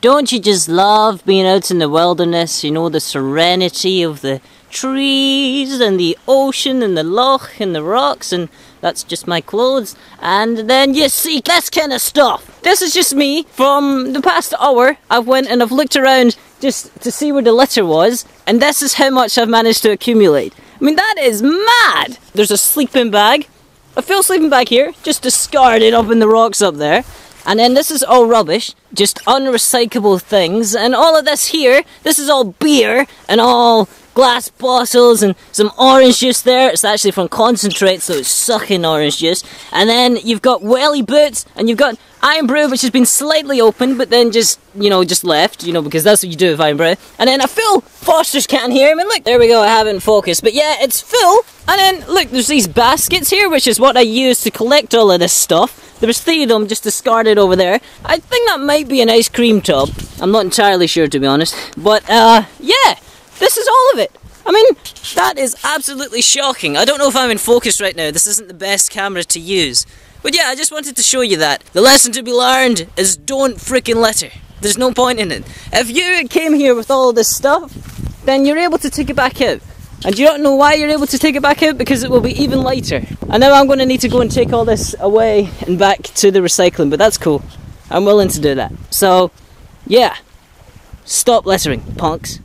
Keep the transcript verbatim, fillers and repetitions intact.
Don't you just love being out in the wilderness, you know, the serenity of the trees and the ocean and the loch and the rocks, and that's just my clothes, and then you see this kind of stuff. This is just me from the past hour. I've went and I've looked around just to see where the litter was, and this is how much I've managed to accumulate. I mean, that is mad! There's a sleeping bag, a full sleeping bag here, just discarded up in the rocks up there. And then this is all rubbish, just unrecyclable things, and all of this here, this is all beer and all glass bottles and some orange juice there. It's actually from concentrate, so it's sucking orange juice. And then you've got welly boots, and you've got Irn-Bru, which has been slightly opened, but then just, you know, just left, you know, because that's what you do with Irn-Bru. And then a full Foster's can here. I mean, look, there we go, I have it in focus. But yeah, it's full. And then, look, there's these baskets here, which is what I use to collect all of this stuff. There was three of them just discarded over there. I think that might be an ice cream tub. I'm not entirely sure, to be honest. But, uh, yeah, this is all of it. I mean, that is absolutely shocking. I don't know if I'm in focus right now. This isn't the best camera to use. But yeah, I just wanted to show you that. The lesson to be learned is don't frickin' litter. There's no point in it. If you came here with all this stuff, then you're able to take it back out. And you don't know why you're able to take it back out, because it will be even lighter. And now I'm going to need to go and take all this away and back to the recycling, but that's cool. I'm willing to do that. So, yeah. Stop littering, punks.